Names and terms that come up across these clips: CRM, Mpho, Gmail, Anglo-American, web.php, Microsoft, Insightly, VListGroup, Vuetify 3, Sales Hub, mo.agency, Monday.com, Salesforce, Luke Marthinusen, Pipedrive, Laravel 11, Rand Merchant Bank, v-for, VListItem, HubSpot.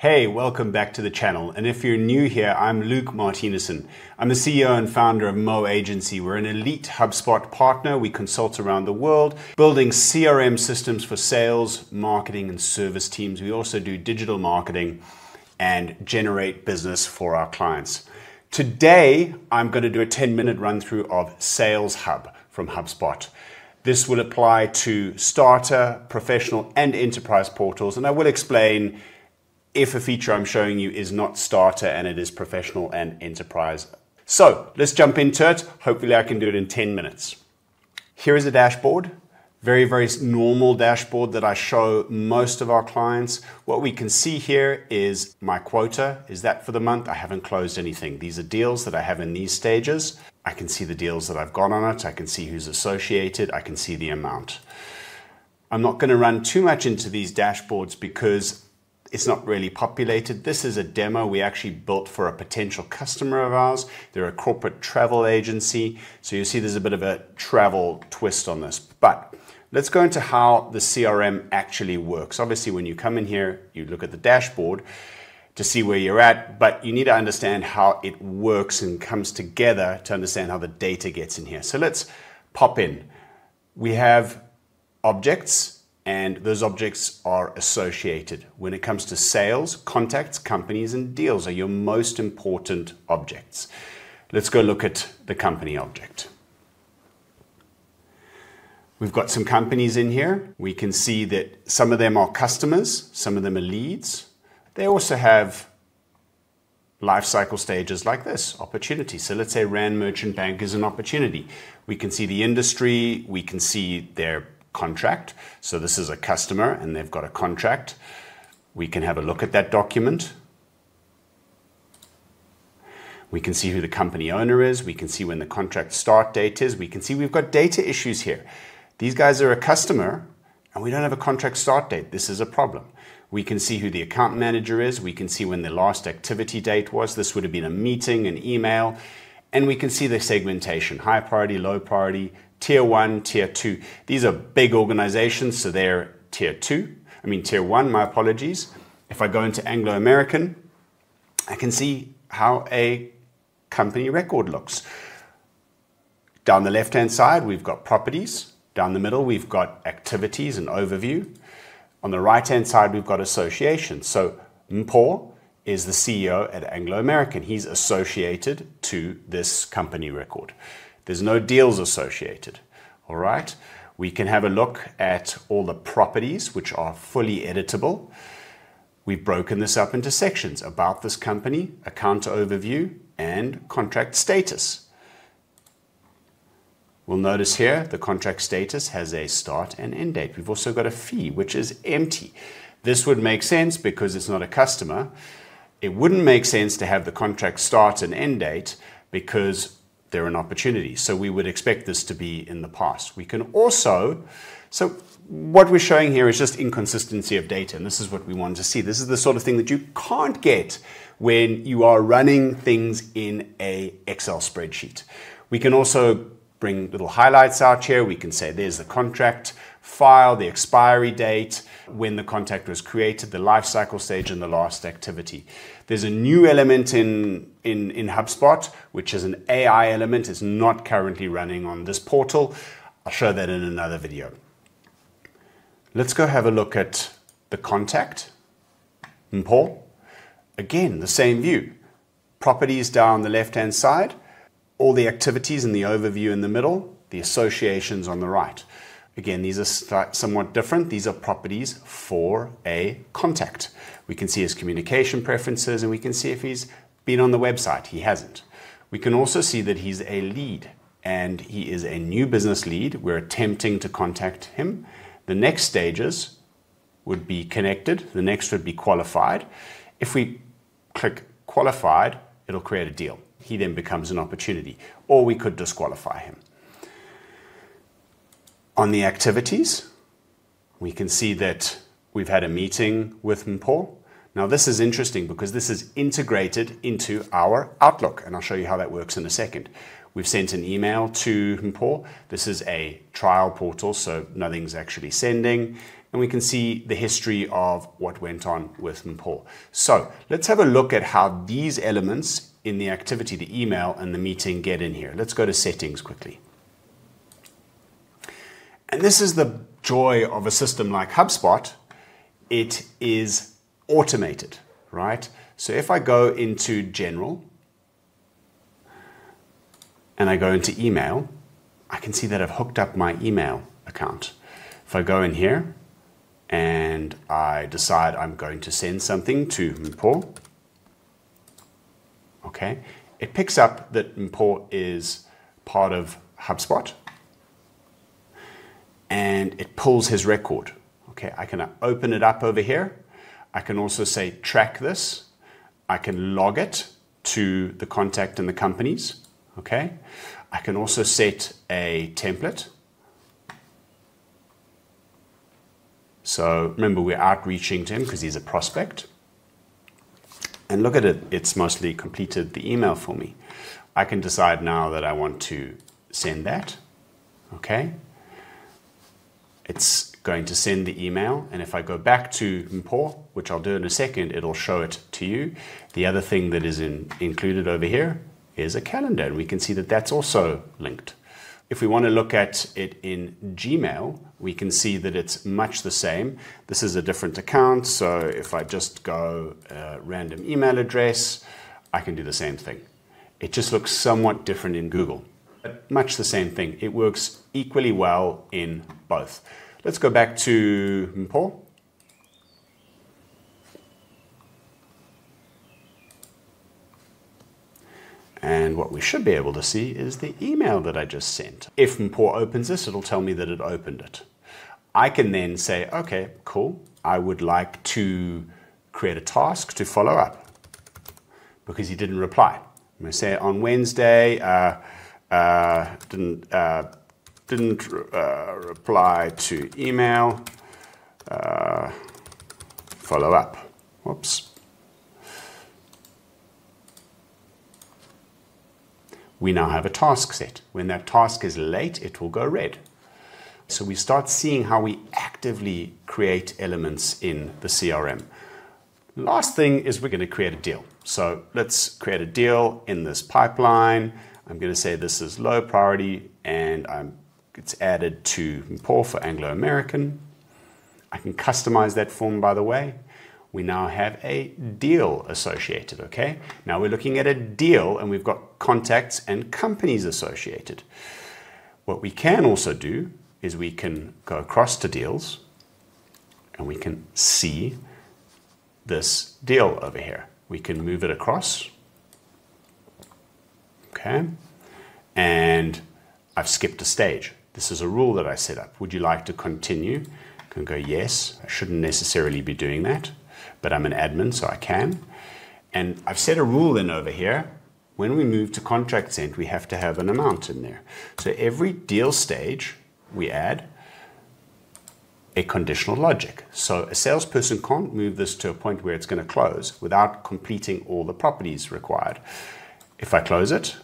Hey, welcome back to the channel. And if you're new here, I'm Luke Marthinusen. I'm the CEO and founder of Mo Agency. We're an elite HubSpot partner. We consult around the world, building CRM systems for sales, marketing, and service teams. We also do digital marketing and generate business for our clients. Today, I'm going to do a 10-minute run-through of Sales Hub from HubSpot. This will apply to starter, professional, and enterprise portals, and I will explain if a feature I'm showing you is not starter and it is professional and enterprise. So let's jump into it. Hopefully I can do it in 10 minutes. Here is a dashboard, very, very normal dashboard that I show most of our clients. What we can see here is my quota. Is that for the month? I haven't closed anything. These are deals that I have in these stages. I can see the deals that I've got on it. I can see who's associated. I can see the amount. I'm not going to run too much into these dashboards because it's not really populated. This is a demo we actually built for a potential customer of ours. They're a corporate travel agency. So you see there's a bit of a travel twist on this. But let's go into how the CRM actually works. Obviously, when you come in here, you look at the dashboard to see where you're at, but you need to understand how it works and comes together to understand how the data gets in here. So let's pop in. We have objects, and those objects are associated. When it comes to sales, contacts, companies, and deals are your most important objects. Let's go look at the company object. We've got some companies in here. We can see that some of them are customers, some of them are leads. They also have life cycle stages like this, opportunity. So let's say Rand Merchant Bank is an opportunity. We can see the industry, we can see their contract. So this is a customer and they've got a contract. We can have a look at that document. We can see who the company owner is. We can see when the contract start date is. We can see we've got data issues here. These guys are a customer and we don't have a contract start date. This is a problem. We can see who the account manager is. We can see when the last activity date was. This would have been a meeting, an email, and we can see the segmentation, high priority, low priority, Tier 1, Tier 2. These are big organizations, so they're Tier 1, my apologies. If I go into Anglo-American, I can see how a company record looks. Down the left-hand side, we've got properties. Down the middle, we've got activities and overview. On the right-hand side, we've got associations. So Mpho is the CEO at Anglo-American. He's associated to this company record. There's no deals associated, all right? We can have a look at all the properties, which are fully editable. We've broken this up into sections: about this company, account overview, and contract status. We'll notice here the contract status has a start and end date. We've also got a fee, which is empty. This would make sense because it's not a customer. It wouldn't make sense to have the contract start and end date because they're an opportunity. So we would expect this to be in the past. We can also, so what we're showing here is just inconsistency of data, and this is what we want to see. This is the sort of thing that you can't get when you are running things in a Excel spreadsheet. We can also bring little highlights out here. We can say there's the contract file, the expiry date, when the contract was created, the life cycle stage, and the last activity. There's a new element in HubSpot, which is an AI element. It's not currently running on this portal. I'll show that in another video. Let's go have a look at the contact, Mpho. Again, the same view. Properties down the left-hand side, all the activities in the overview in the middle, the associations on the right. Again, these are somewhat different. These are properties for a contact. We can see his communication preferences, and we can see if he's been on the website. He hasn't. We can also see that he's a lead, and he is a new business lead. We're attempting to contact him. The next stages would be connected. The next would be qualified. If we click qualified, it'll create a deal. He then becomes an opportunity, or we could disqualify him. On the activities, we can see that we've had a meeting with Mpho. Now this is interesting because this is integrated into our Outlook, and I'll show you how that works in a second. We've sent an email to Mpho. This is a trial portal, so nothing's actually sending. and we can see the history of what went on with Mpho. So let's have a look at how these elements in the activity, the email and the meeting, get in here. Let's go to settings quickly. And this is the joy of a system like HubSpot. It is automated, right? So if I go into general and I go into email, I can see that I've hooked up my email account. If I go in here and I decide I'm going to send something to Mpho, okay, it picks up that Mpho is part of HubSpot and it pulls his record. Okay, I can open it up over here. I can also say track this. I can log it to the contact and the companies. Okay, I can also set a template. So remember, we're outreaching to him because he's a prospect. And look at it, it's mostly completed the email for me. I can decide now that I want to send that. Okay, it's going to send the email, and if I go back to Mpho, which I'll do in a second, it'll show it to you. The other thing that is included over here is a calendar, and we can see that that's also linked. If we want to look at it in Gmail, we can see that it's much the same. This is a different account, so if I just go random email address, I can do the same thing. It just looks somewhat different in Google, but much the same thing. It works equally well in both. Let's go back to Mpho. And what we should be able to see is the email that I just sent. If Mpho opens this, it'll tell me that it opened it. I can then say, okay, cool, I would like to create a task to follow up because he didn't reply. I'm going to say on Wednesday, didn't reply to email, follow up. Whoops. We now have a task set. When that task is late, it will go red. So we start seeing how we actively create elements in the CRM. Last thing is we're going to create a deal. So let's create a deal in this pipeline. I'm going to say this is low priority and it's added to Mpho for Anglo-American. I can customize that form, by the way. We now have a deal associated, okay? Now we're looking at a deal and we've got contacts and companies associated. What we can also do is we can go across to deals and we can see this deal over here. We can move it across, okay? And I've skipped a stage. This is a rule that I set up. Would you like to continue? I can go yes. I shouldn't necessarily be doing that, but I'm an admin, so I can. And I've set a rule in over here. When we move to contract sent, we have to have an amount in there. So every deal stage, we add a conditional logic. So a salesperson can't move this to a point where it's going to close without completing all the properties required. If I close it,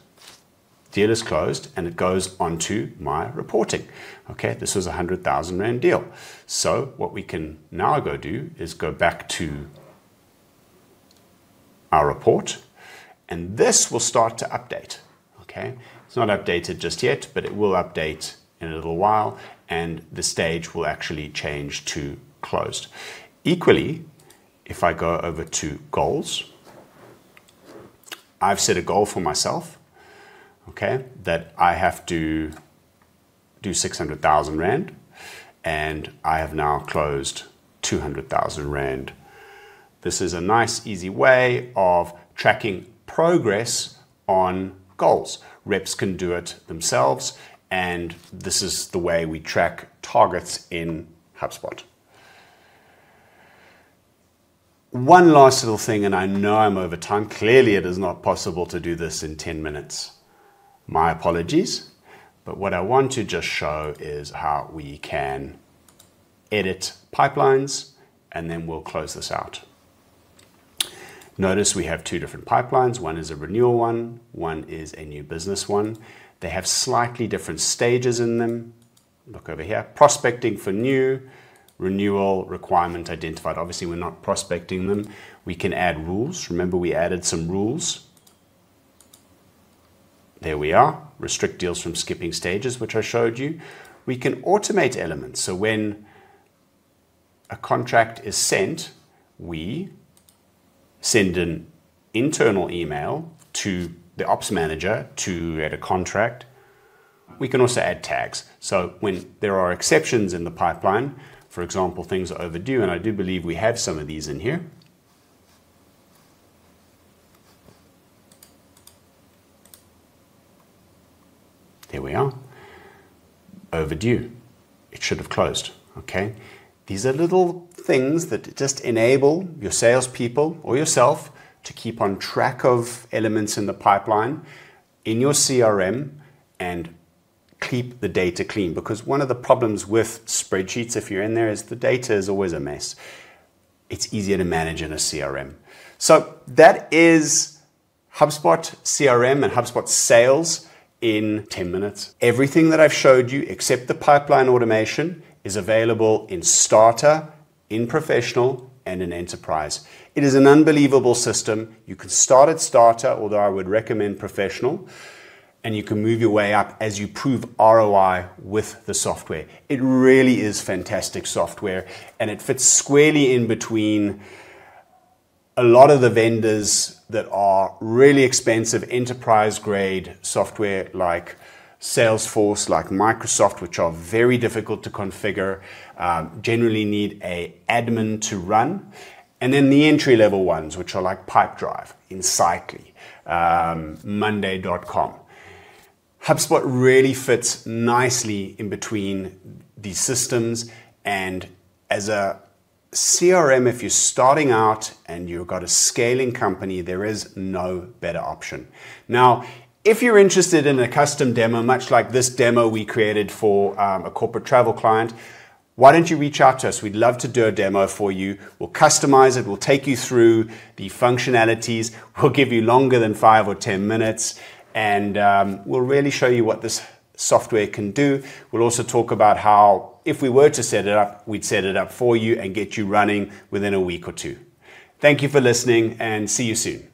deal is closed, and it goes onto my reporting. Okay, this was a 100,000 Rand deal. So what we can now go do is go back to our report, and this will start to update. Okay, it's not updated just yet, but it will update in a little while, and the stage will actually change to closed. Equally, if I go over to goals, I've set a goal for myself. Okay, that I have to do 600,000 Rand, and I have now closed 200,000 Rand. This is a nice, easy way of tracking progress on goals. Reps can do it themselves, and this is the way we track targets in HubSpot. One last little thing, and I know I'm over time. Clearly, it is not possible to do this in 10 minutes. My apologies, but what I want to just show is how we can edit pipelines, and then we'll close this out. Notice we have two different pipelines. One is a renewal one, one is a new business one. They have slightly different stages in them. Look over here, prospecting for new, renewal requirement identified. Obviously, we're not prospecting them. We can add rules. Remember, we added some rules. There we are. Restrict deals from skipping stages, which I showed you. We can automate elements. So when a contract is sent, we send an internal email to the ops manager to add a contract. We can also add tags. So when there are exceptions in the pipeline, for example, things are overdue, and I do believe we have some of these in here. There we are. Overdue. It should have closed. Okay. These are little things that just enable your salespeople or yourself to keep on track of elements in the pipeline in your CRM and keep the data clean. Because one of the problems with spreadsheets, if you're in there, is the data is always a mess. It's easier to manage in a CRM. So that is HubSpot CRM and HubSpot Sales in 10 minutes. Everything that I've showed you except the pipeline automation is available in Starter, in Professional, and in Enterprise. It is an unbelievable system. You can start at Starter, although I would recommend Professional, and you can move your way up as you prove ROI with the software. It really is fantastic software, and it fits squarely in between a lot of the vendors that are really expensive enterprise-grade software like Salesforce, like Microsoft, which are very difficult to configure, generally need an admin to run. And then the entry-level ones, which are like Pipedrive, Insightly, Monday.com. HubSpot really fits nicely in between these systems, and as a CRM, if you're starting out and you've got a scaling company, there is no better option. Now, if you're interested in a custom demo, much like this demo we created for a corporate travel client, why don't you reach out to us? We'd love to do a demo for you. We'll customize it. We'll take you through the functionalities. We'll give you longer than 5 or 10 minutes, and we'll really show you what this software can do. We'll also talk about how, if we were to set it up, we'd set it up for you and get you running within a week or two. Thank you for listening, and see you soon.